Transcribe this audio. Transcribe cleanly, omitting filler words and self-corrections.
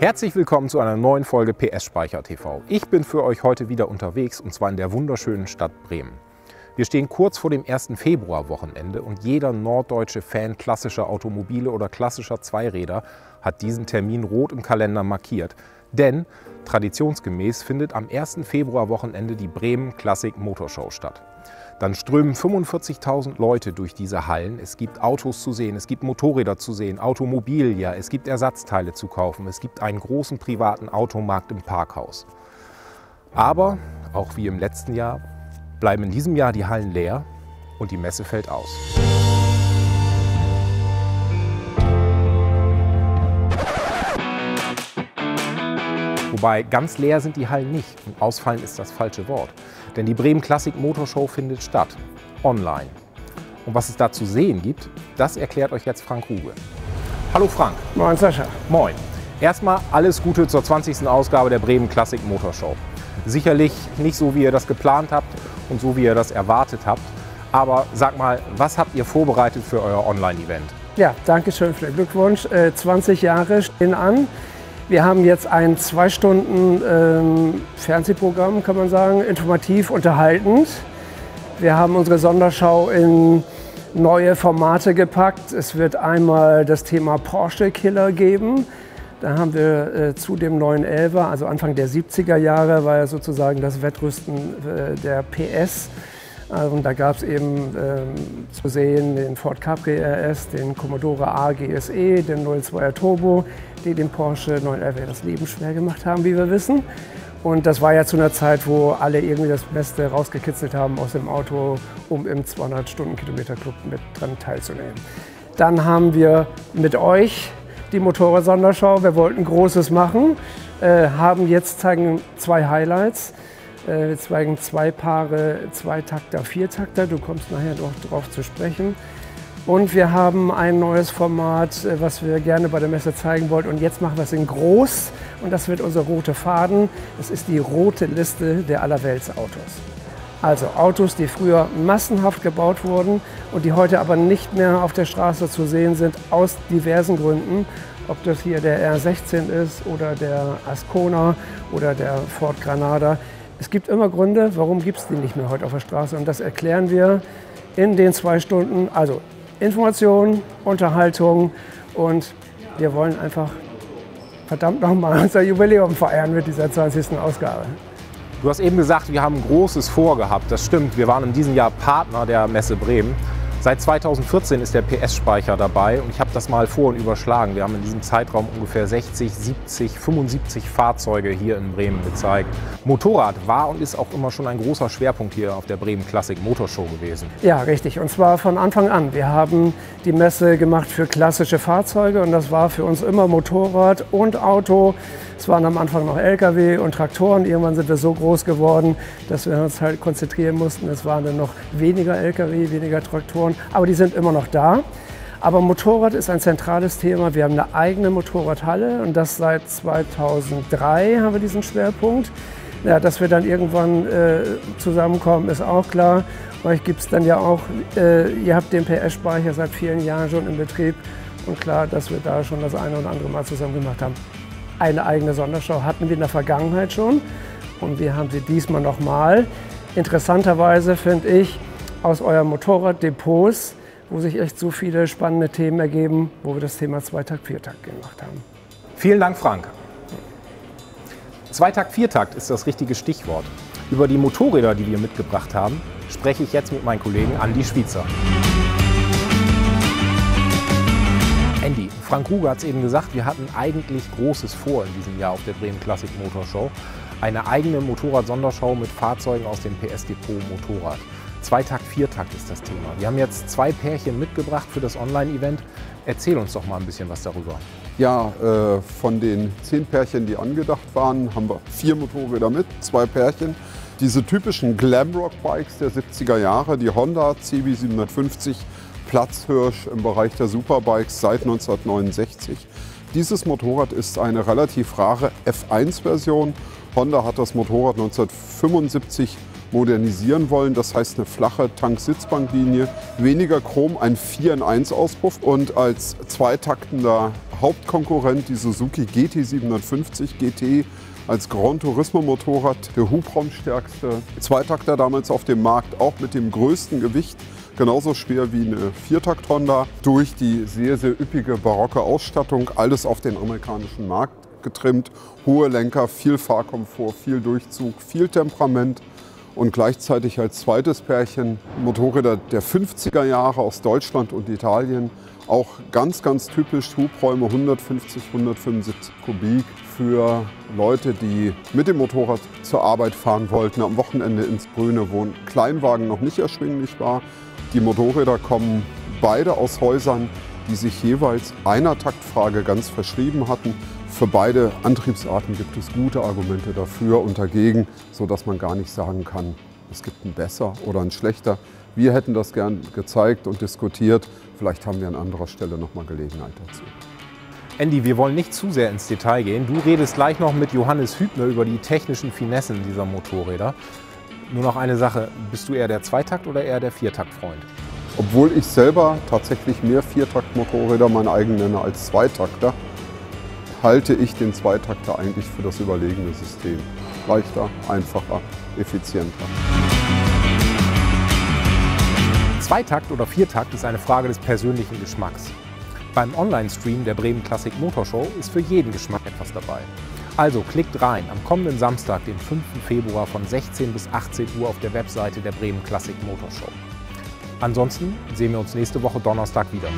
Herzlich willkommen zu einer neuen Folge PS Speicher TV. Ich bin für euch heute wieder unterwegs und zwar in der wunderschönen Stadt Bremen. Wir stehen kurz vor dem 1. Februarwochenende und jeder norddeutsche Fan klassischer Automobile oder klassischer Zweiräder hat diesen Termin rot im Kalender markiert. Denn traditionsgemäß findet am 1. Februarwochenende die Bremen Classic Motorshow statt. Dann strömen 45.000 Leute durch diese Hallen. Es gibt Autos zu sehen, es gibt Motorräder zu sehen, Automobilia, es gibt Ersatzteile zu kaufen, es gibt einen großen privaten Automarkt im Parkhaus. Aber, auch wie im letzten Jahr, bleiben in diesem Jahr die Hallen leer und die Messe fällt aus. Wobei, ganz leer sind die Hallen nicht und ausfallen ist das falsche Wort. Denn die Bremen Classic Motorshow findet statt, online. Und was es da zu sehen gibt, das erklärt euch jetzt Frank Ruge. Hallo Frank. Moin Sascha. Moin. Erstmal alles Gute zur 20. Ausgabe der Bremen Classic Motorshow. Sicherlich nicht so, wie ihr das geplant habt und so, wie ihr das erwartet habt. Aber sag mal, was habt ihr vorbereitet für euer Online-Event? Ja, danke schön für den Glückwunsch. 20 Jahre stehen an. Wir haben jetzt ein 2 Stunden Fernsehprogramm, kann man sagen, informativ, unterhaltend. Wir haben unsere Sonderschau in neue Formate gepackt. Es wird einmal das Thema Porsche-Killer geben. Da haben wir zu dem 911er, also Anfang der 70er Jahre, war ja sozusagen das Wettrüsten der PS. Also, und da gab es eben zu sehen den Ford Capri RS, den Commodore AGSE, den 02er Turbo, die den Porsche 911 das Leben schwer gemacht haben, wie wir wissen. Und das war ja zu einer Zeit, wo alle irgendwie das Beste rausgekitzelt haben aus dem Auto, um im 200-Stunden-Kilometer-Club mit dran teilzunehmen. Dann haben wir mit euch die Motorrad-Sonderschau. Wir wollten Großes machen, zeigen 2 Highlights. Wir zeigen 2 Paare, 2-Takter, 4-Takter. Du kommst nachher noch drauf zu sprechen. Und wir haben ein neues Format, was wir gerne bei der Messe zeigen wollten. Und jetzt machen wir es in groß. Und das wird unser roter Faden. Das ist die rote Liste der Allerweltsautos. Also Autos, die früher massenhaft gebaut wurden und die heute aber nicht mehr auf der Straße zu sehen sind, aus diversen Gründen. Ob das hier der R16 ist oder der Ascona oder der Ford Granada. Es gibt immer Gründe, warum gibt es die nicht mehr heute auf der Straße. Und das erklären wir in den 2 Stunden. Also Information, Unterhaltung und wir wollen einfach verdammt nochmal unser Jubiläum feiern mit dieser 20. Ausgabe. Du hast eben gesagt, wir haben Großes vorgehabt. Das stimmt, wir waren in diesem Jahr Partner der Messe Bremen. Seit 2014 ist der PS-Speicher dabei und ich habe das mal vorhin überschlagen. Wir haben in diesem Zeitraum ungefähr 60, 70, 75 Fahrzeuge hier in Bremen gezeigt. Motorrad war und ist auch immer schon ein großer Schwerpunkt hier auf der Bremen Classic Motorshow gewesen. Ja, richtig. Und zwar von Anfang an. Wir haben die Messe gemacht für klassische Fahrzeuge und das war für uns immer Motorrad und Auto. Es waren am Anfang noch LKW und Traktoren. Irgendwann sind wir so groß geworden, dass wir uns halt konzentrieren mussten. Es waren dann noch weniger LKW, weniger Traktoren. Aber die sind immer noch da. Aber Motorrad ist ein zentrales Thema. Wir haben eine eigene Motorradhalle und das seit 2003 haben wir diesen Schwerpunkt. Ja, dass wir dann irgendwann zusammenkommen, ist auch klar. Euch gibt es dann ja auch, ihr habt den PS-Speicher seit vielen Jahren schon in Betrieb und klar, dass wir da schon das eine oder andere Mal zusammen gemacht haben. Eine eigene Sonderschau hatten wir in der Vergangenheit schon und wir haben sie diesmal nochmal. Interessanterweise finde ich, aus euren Motorraddepots, wo sich echt so viele spannende Themen ergeben, wo wir das Thema Zweitakt, Viertakt gemacht haben. Vielen Dank, Frank. Zweitakt, Viertakt ist das richtige Stichwort. Über die Motorräder, die wir mitgebracht haben, spreche ich jetzt mit meinem Kollegen Andi Schwietzer. Andi, Frank Ruge hat es eben gesagt, wir hatten eigentlich Großes vor in diesem Jahr auf der Bremen Classic Motorshow. Eine eigene Motorrad-Sonderschau mit Fahrzeugen aus dem PS-Depot Motorrad. Zweitakt, Viertakt ist das Thema. Wir haben jetzt 2 Pärchen mitgebracht für das Online-Event. Erzähl uns doch mal ein bisschen was darüber. Ja, von den 10 Pärchen, die angedacht waren, haben wir 4 Motorräder mit, 2 Pärchen. Diese typischen Glamrock-Bikes der 70er Jahre, die Honda CB 750, Platzhirsch im Bereich der Superbikes seit 1969. Dieses Motorrad ist eine relativ rare F1-Version. Honda hat das Motorrad 1975 modernisieren wollen. Das heißt eine flache Tanksitzbanklinie, weniger Chrom, ein 4-in-1-Auspuff und als zweitaktender Hauptkonkurrent die Suzuki GT 750 GT als Gran Turismo Motorrad, der hubraumstärkste Zweitakter damals auf dem Markt, auch mit dem größten Gewicht, genauso schwer wie eine Viertakt-Honda, durch die sehr, sehr üppige barocke Ausstattung, alles auf den amerikanischen Markt getrimmt, hohe Lenker, viel Fahrkomfort, viel Durchzug, viel Temperament. Und gleichzeitig als zweites Pärchen Motorräder der 50er Jahre aus Deutschland und Italien. Auch ganz, ganz typisch Hubräume 150, 175 Kubik für Leute, die mit dem Motorrad zur Arbeit fahren wollten, am Wochenende ins Grüne, wo ein Kleinwagen noch nicht erschwinglich war. Die Motorräder kommen beide aus Häusern, die sich jeweils einer Taktfrage ganz verschrieben hatten. Für beide Antriebsarten gibt es gute Argumente dafür und dagegen, sodass man gar nicht sagen kann, es gibt einen besser oder einen schlechter. Wir hätten das gern gezeigt und diskutiert. Vielleicht haben wir an anderer Stelle nochmal Gelegenheit dazu. Andi, wir wollen nicht zu sehr ins Detail gehen. Du redest gleich noch mit Johannes Hübner über die technischen Finessen dieser Motorräder. Nur noch eine Sache, bist du eher der Zweitakt- oder eher der Viertakt-Freund? Obwohl ich selber tatsächlich mehr Viertakt-Motorräder mein eigen nenne als Zweitakter, halte ich den Zweitakter eigentlich für das überlegene System. Leichter, einfacher, effizienter. Zweitakt oder Viertakt ist eine Frage des persönlichen Geschmacks. Beim Online-Stream der Bremen Classic Motorshow ist für jeden Geschmack etwas dabei. Also klickt rein am kommenden Samstag, den 5. Februar von 16 bis 18 Uhr auf der Webseite der Bremen Classic Motorshow. Ansonsten sehen wir uns nächste Woche Donnerstag wieder.